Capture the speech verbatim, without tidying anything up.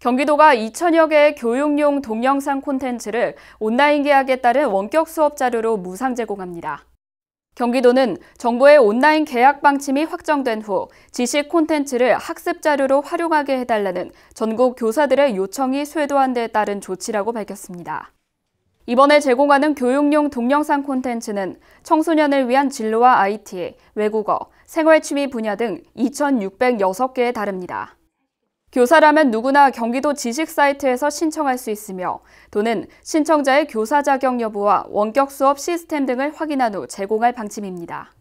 경기도가 이천여 개의 교육용 동영상 콘텐츠를 온라인 계약에 따른 원격 수업 자료로 무상 제공합니다. 경기도는 정부의 온라인 계약 방침이 확정된 후 지식 콘텐츠를 학습 자료로 활용하게 해달라는 전국 교사들의 요청이 쇄도한 데 따른 조치라고 밝혔습니다. 이번에 제공하는 교육용 동영상 콘텐츠는 청소년을 위한 진로와 아이티, 외국어, 생활취미 분야 등 이천육백육 개에 달합니다. 교사라면 누구나 경기도 지식 사이트에서 신청할 수 있으며, 도는 신청자의 교사 자격 여부와 원격 수업 시스템 등을 확인한 후 제공할 방침입니다.